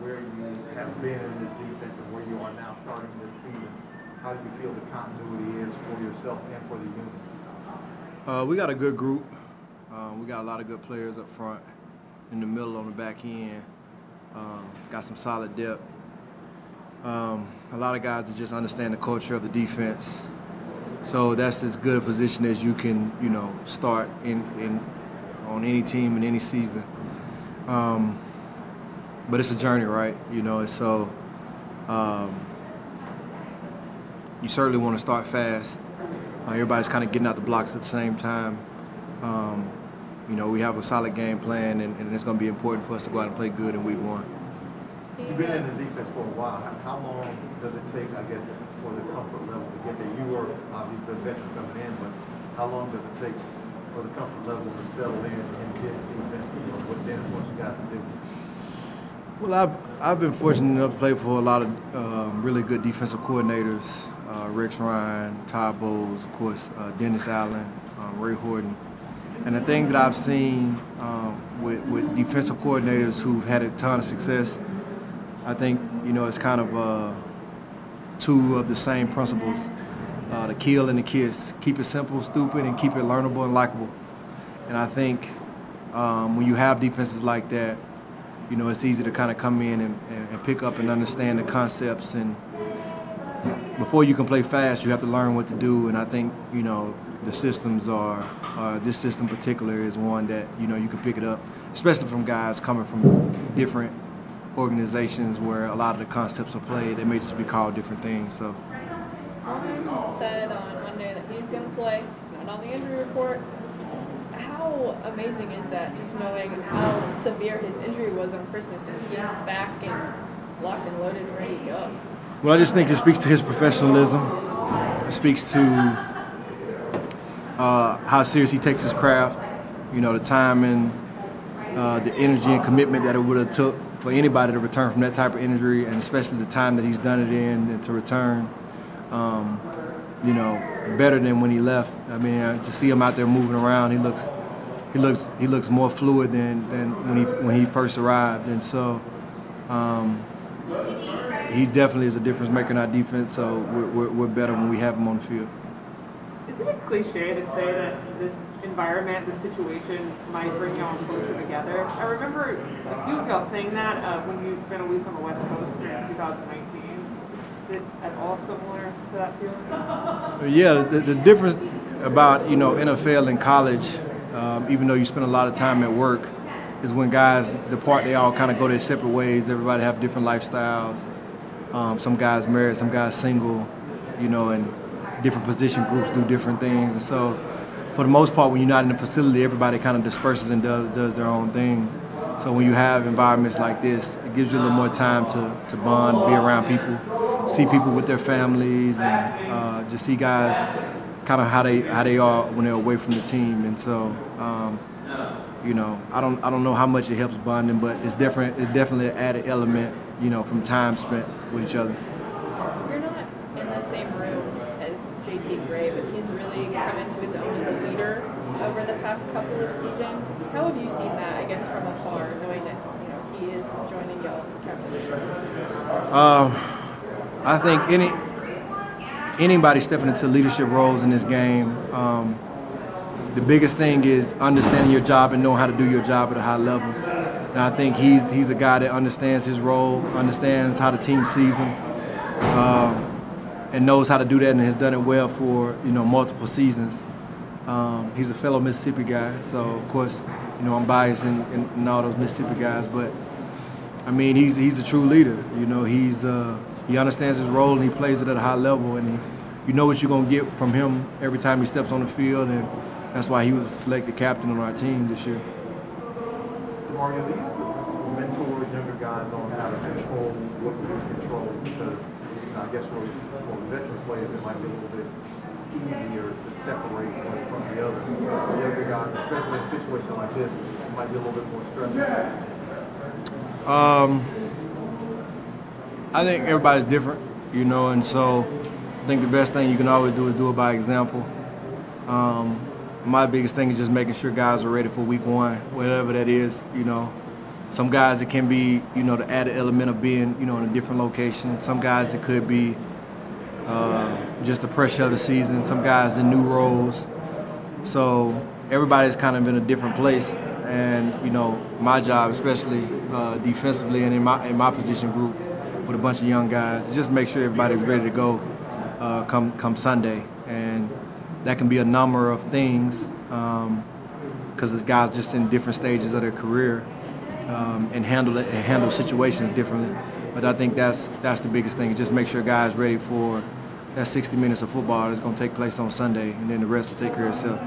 where you have been in this defense and where you are now starting this season, how do you feel the continuity is for yourself and for the unit? We got a good group. We got a lot of good players up front, in the middle, on the back end. Got some solid depth. A lot of guys that just understand the culture of the defense. So that's as good a position as you can, you know, start in on any team in any season. But it's a journey, right? You know, and so you certainly want to start fast. Everybody's kind of getting out the blocks at the same time. You know, we have a solid game plan, and it's going to be important for us to go out and play good in week 1. You've been in the defense for a while. How long does it take, I guess, for the comfort level to get there? You were obviously a veteran coming in, but how long does it take for the comfort level to settle in and get defense, you know, what Dennis wants you guys to do? Well, I've been fortunate enough to play for a lot of really good defensive coordinators. Rex Ryan, Todd Bowles, of course, Dennis Allen, Ray Horton. And the thing that I've seen with defensive coordinators who've had a ton of success, I think, you know, it's kind of two of the same principles, the kill and the kiss. Keep it simple, stupid, and keep it learnable and likable. And I think when you have defenses like that, you know, it's easy to kind of come in and pick up and understand the concepts, and before you can play fast, you have to learn what to do, and I think, you know, the systems are, this system in particular is one that, you know, you can pick it up, especially from guys coming from different organizations where a lot of the concepts are played. They may just be called different things, so. Ryan said on Monday that he's going to play. He's not on the injury report. How amazing is that, just knowing how severe his injury was on Christmas, and he's back and locked and loaded and ready to go? Well, I just think it speaks to his professionalism. It speaks to how serious he takes his craft. You know, the time and the energy and commitment that it would have took for anybody to return from that type of injury, and especially the time that he's done it in and to return, you know, better than when he left. I mean, to see him out there moving around, he looks more fluid than when he first arrived, and so. He definitely is a difference maker in our defense, so we're better when we have him on the field. Isn't it cliche to say that this environment, this situation, might bring y'all closer together? I remember a few of y'all saying that when you spent a week on the West Coast in 2019. Is it at all similar to that feeling? Yeah, the difference about, you know, NFL and college, even though you spend a lot of time at work, is when guys depart, they all kind of go their separate ways. Everybody have different lifestyles. Some guys married, some guys single, you know, and different position groups do different things. And so, for the most part, when you're not in the facility, everybody kind of disperses and does their own thing. So when you have environments like this, it gives you a little more time to bond, be around people, see people with their families, and just see guys kind of how they are when they're away from the team. And so, you know, I don't know how much it helps bonding, but it's definitely an added element, you know, from time spent with each other. You're not in the same room as JT Gray, but he's really come into his own as a leader over the past couple of seasons. How have you seen that, I guess, from afar, knowing that, you know, he is joining y'all as a captain? I think anybody stepping into leadership roles in this game, the biggest thing is understanding your job and knowing how to do your job at a high level. And I think he's a guy that understands his role, understands how the team sees him, and knows how to do that, and has done it well for, you know, multiple seasons. He's a fellow Mississippi guy, so of course, you know, I'm biased in all those Mississippi guys, but I mean, he's a true leader. You know, he understands his role, and he plays it at a high level, and you know what you're gonna get from him every time he steps on the field, and that's why he was selected captain on our team this year. Mario, do you mentor younger guys on how to control what you control? Because I guess for veteran players, it might be a little bit easier to separate one from the other. For younger guys, especially in a situation like this, it might be a little bit more stressful. I think everybody's different, you know, and so I think the best thing you can always do is do it by example. My biggest thing is just making sure guys are ready for week 1, whatever that is, you know. Some guys it can be, you know, the added element of being, you know, in a different location. Some guys it could be just the pressure of the season. Some guys in new roles. So everybody's kind of in a different place. And, you know, my job, especially defensively and in my position group with a bunch of young guys, just make sure everybody's ready to go come Sunday. And that can be a number of things because the guys just in different stages of their career and handle situations differently. But I think that's the biggest thing, just make sure guys ready for that 60 minutes of football that's going to take place on Sunday, and then the rest will take care of itself.